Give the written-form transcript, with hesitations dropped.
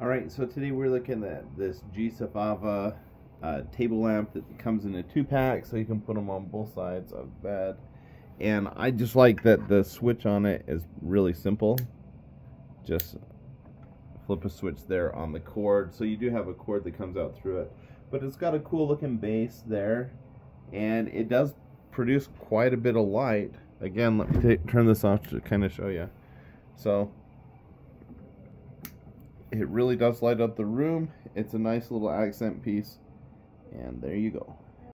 Alright, so today we're looking at this G Safava table lamp that comes in a 2-pack, so you can put them on both sides of the bed. And I just like that the switch on it is really simple. Just flip a switch there on the cord. So you do have a cord that comes out through it. But it's got a cool looking base there. And it does produce quite a bit of light. Again, let me turn this off to kind of show you. So it really does light up the room. It's a nice little accent piece. And there you go.